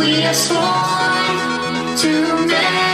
we are sworn to make.